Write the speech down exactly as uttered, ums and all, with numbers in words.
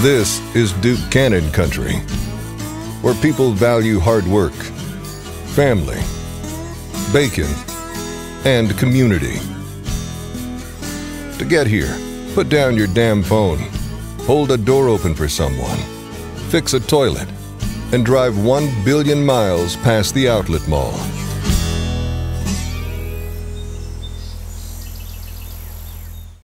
This is Duke Cannon country, where people value hard work, family, bacon, and community. To get here, put down your damn phone, hold a door open for someone, fix a toilet, and drive one billion miles past the outlet mall.